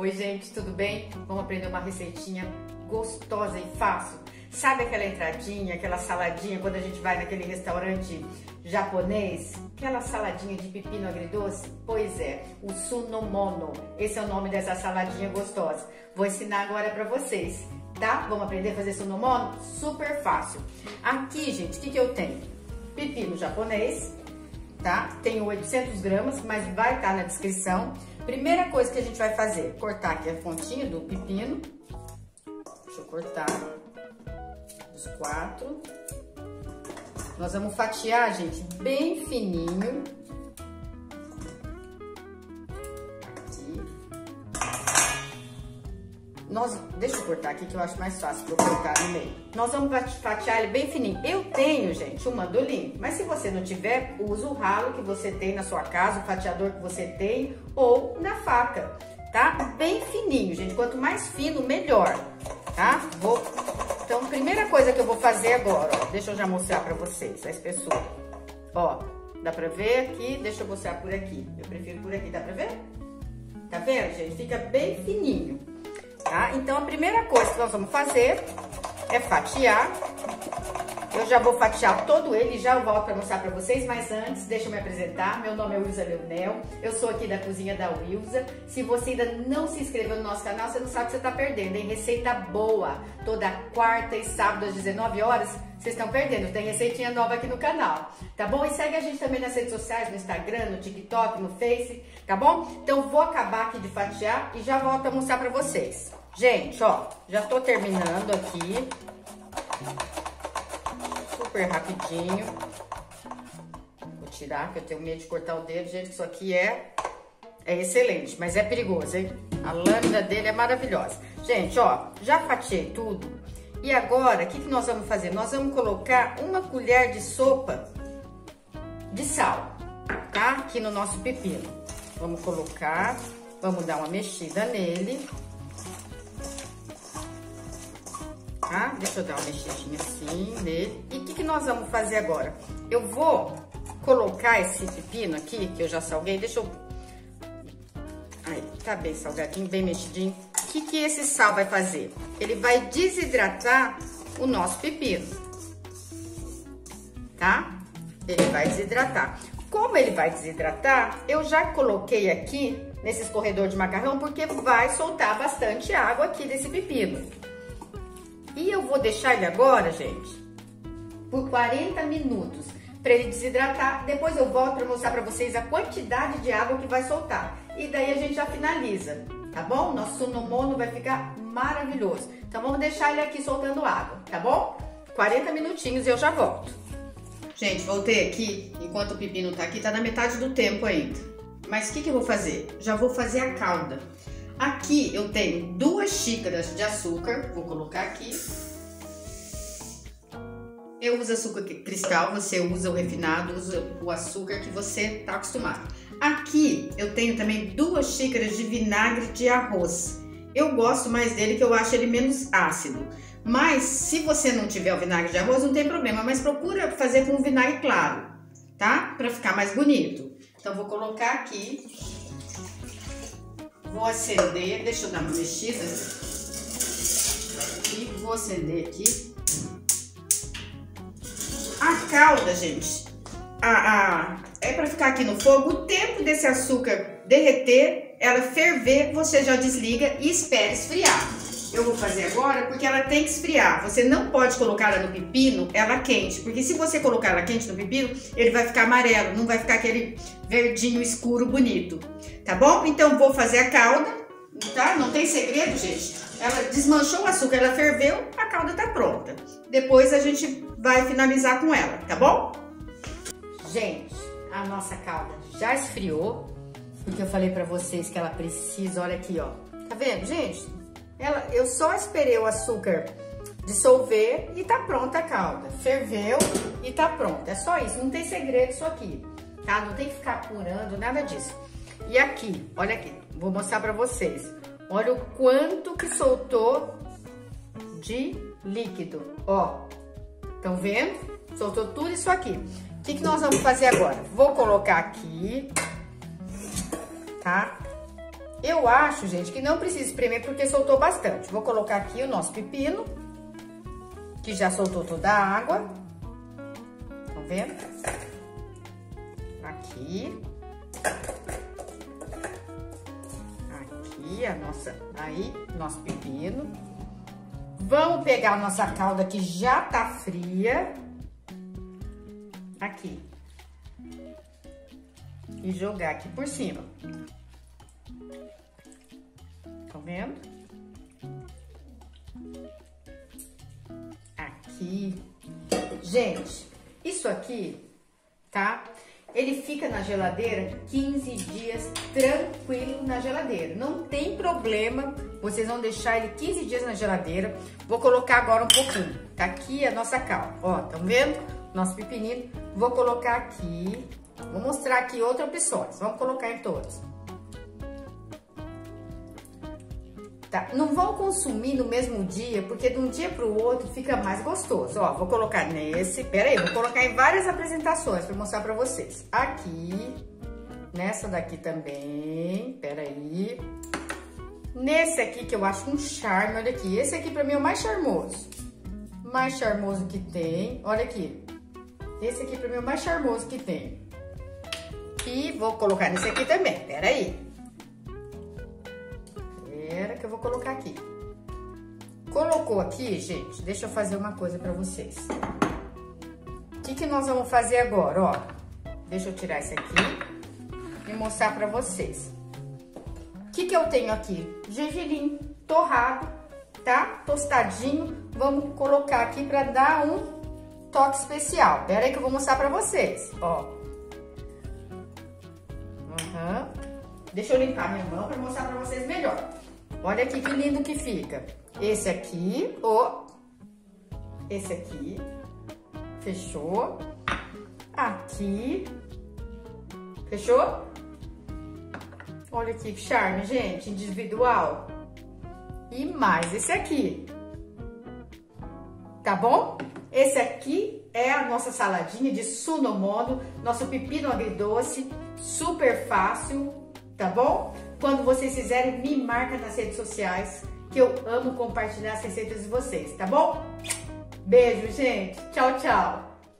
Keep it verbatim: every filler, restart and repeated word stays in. Oi gente, tudo bem? Vamos aprender uma receitinha gostosa e fácil. Sabe aquela entradinha, aquela saladinha quando a gente vai naquele restaurante japonês? Aquela saladinha de pepino agridoce? Pois é, o sunomono. Esse é o nome dessa saladinha gostosa. Vou ensinar agora pra vocês, tá? Vamos aprender a fazer sunomono? Super fácil. Aqui, gente, o que que eu tenho? Pepino japonês, tá? Tenho oitocentos gramas, mas vai estar na descrição. Primeira coisa que a gente vai fazer, cortar aqui a pontinha do pepino. Deixa eu cortar os quatro. Nós vamos fatiar, gente, bem fininho. Aqui. Nós, deixa eu cortar aqui que eu acho mais fácil pra eu cortar no meio. Nós vamos fatiar ele bem fininho. Eu tenho, gente, uma dolinha, mas se você não tiver, usa o ralo que você tem na sua casa, o fatiador que você tem, ou na faca, tá? Bem fininho, gente. Quanto mais fino, melhor, tá? Vou... Então, primeira coisa que eu vou fazer agora, ó, deixa eu já mostrar pra vocês a espessura. Ó, dá pra ver aqui? Deixa eu mostrar por aqui. Eu prefiro por aqui, dá pra ver? Tá vendo, gente? Fica bem fininho, tá? Então, a primeira coisa que nós vamos fazer é fatiar. Eu já vou fatiar todo ele e já eu volto para mostrar para vocês, mas antes, deixa eu me apresentar. Meu nome é Wilza Leonel, eu sou aqui da Cozinha da Wilza. Se você ainda não se inscreveu no nosso canal, você não sabe o que você está perdendo, hein? Receita boa, toda quarta e sábado às dezenove horas, vocês estão perdendo, tem receitinha nova aqui no canal, tá bom? E segue a gente também nas redes sociais, no Instagram, no TikTok, no Face, tá bom? Então, vou acabar aqui de fatiar e já volto a mostrar para vocês. Gente, ó, já tô terminando aqui. Super rapidinho. Vou tirar, que eu tenho medo de cortar o dedo. Gente, isso aqui é, é excelente, mas é perigoso, hein? A lâmina dele é maravilhosa. Gente, ó, já fatiei tudo. E agora, o que que nós vamos fazer? Nós vamos colocar uma colher de sopa de sal, tá? Aqui no nosso pepino. Vamos colocar, vamos dar uma mexida nele. Ah, deixa eu dar uma mexidinha assim nele. E o que que nós vamos fazer agora? Eu vou colocar esse pepino aqui, que eu já salguei. Deixa eu... Aí, tá bem salgadinho, bem mexidinho. O que que esse sal vai fazer? Ele vai desidratar o nosso pepino, tá? Ele vai desidratar. Como ele vai desidratar, eu já coloquei aqui nesse escorredor de macarrão, porque vai soltar bastante água aqui desse pepino. E eu vou deixar ele agora, gente, por quarenta minutos, para ele desidratar. Depois eu volto para mostrar para vocês a quantidade de água que vai soltar. E daí a gente já finaliza, tá bom? Nosso sunomono vai ficar maravilhoso. Então vamos deixar ele aqui soltando água, tá bom? quarenta minutinhos e eu já volto. Gente, voltei aqui. Enquanto o pepino tá aqui, tá na metade do tempo ainda. Mas o que que eu vou fazer? Já vou fazer a calda. Aqui eu tenho duas xícaras de açúcar, vou colocar aqui. Eu uso açúcar cristal, você usa o refinado, usa o açúcar que você tá acostumado. Aqui eu tenho também duas xícaras de vinagre de arroz. Eu gosto mais dele, que eu acho ele menos ácido. Mas se você não tiver o vinagre de arroz, não tem problema, mas procura fazer com vinagre claro, tá? Pra ficar mais bonito. Então vou colocar aqui. Vou acender, deixa eu dar uma mexida. E vou acender aqui. A calda, gente, a, a, é pra ficar aqui no fogo. O tempo desse açúcar derreter, ela ferver, você já desliga e espera esfriar. Eu vou fazer agora porque ela tem que esfriar. Você não pode colocar ela no pepino, ela quente. Porque se você colocar ela quente no pepino, ele vai ficar amarelo. Não vai ficar aquele verdinho escuro bonito. Tá bom? Então, vou fazer a calda, tá? Não tem segredo, gente. Ela desmanchou o açúcar, ela ferveu, a calda tá pronta. Depois a gente vai finalizar com ela, tá bom? Gente, a nossa calda já esfriou. Porque eu falei pra vocês que ela precisa, olha aqui, ó. Tá vendo, gente? Ela, eu só esperei o açúcar dissolver e tá pronta a calda. Ferveu e tá pronta. É só isso, não tem segredo isso aqui, tá? Não tem que ficar apurando, nada disso. E aqui, olha aqui, vou mostrar pra vocês. Olha o quanto que soltou de líquido, ó. Estão vendo? Soltou tudo isso aqui. O que que nós vamos fazer agora? Vou colocar aqui, tá? Eu acho, gente, que não precisa espremer porque soltou bastante. Vou colocar aqui o nosso pepino, que já soltou toda a água. Tá vendo? Aqui. Aqui a nossa, aí, nosso pepino. Vamos pegar a nossa calda que já tá fria. Aqui. E jogar aqui por cima. Tá vendo? Aqui. Gente, isso aqui, tá? Ele fica na geladeira quinze dias tranquilo na geladeira. Não tem problema, vocês vão deixar ele quinze dias na geladeira. Vou colocar agora um pouquinho. Tá aqui a nossa calda. Ó, tá vendo? Nosso pepinino. Vou colocar aqui. Vou mostrar aqui outras opções. Vamos colocar em todas. Tá, não vão consumir no mesmo dia, porque de um dia para o outro fica mais gostoso. Ó, vou colocar nesse, pera aí, vou colocar em várias apresentações para mostrar para vocês. Aqui, nessa daqui também, pera aí. Nesse aqui que eu acho um charme, olha aqui. Esse aqui para mim é o mais charmoso. Mais charmoso que tem, olha aqui. Esse aqui para mim é o mais charmoso que tem. E vou colocar nesse aqui também, pera aí. Que eu vou colocar aqui. Colocou aqui, gente, deixa eu fazer uma coisa pra vocês. O que que nós vamos fazer agora, ó? Deixa eu tirar isso aqui e mostrar pra vocês. O que que eu tenho aqui? Gergelim torrado, tá? Tostadinho. Vamos colocar aqui pra dar um toque especial. Pera aí que eu vou mostrar pra vocês, ó. Uhum. Deixa eu limpar minha mão pra mostrar pra vocês melhor. Olha aqui que lindo que fica. Esse aqui, ó. Esse aqui. Fechou. Aqui. Fechou? Olha aqui que charme, gente. Individual. E mais esse aqui. Tá bom? Esse aqui é a nossa saladinha de sunomono. Nosso pepino agridoce. Super fácil. Tá bom? Quando vocês fizerem, me marca nas redes sociais, que eu amo compartilhar as receitas de vocês, tá bom? Beijo, gente. Tchau, tchau.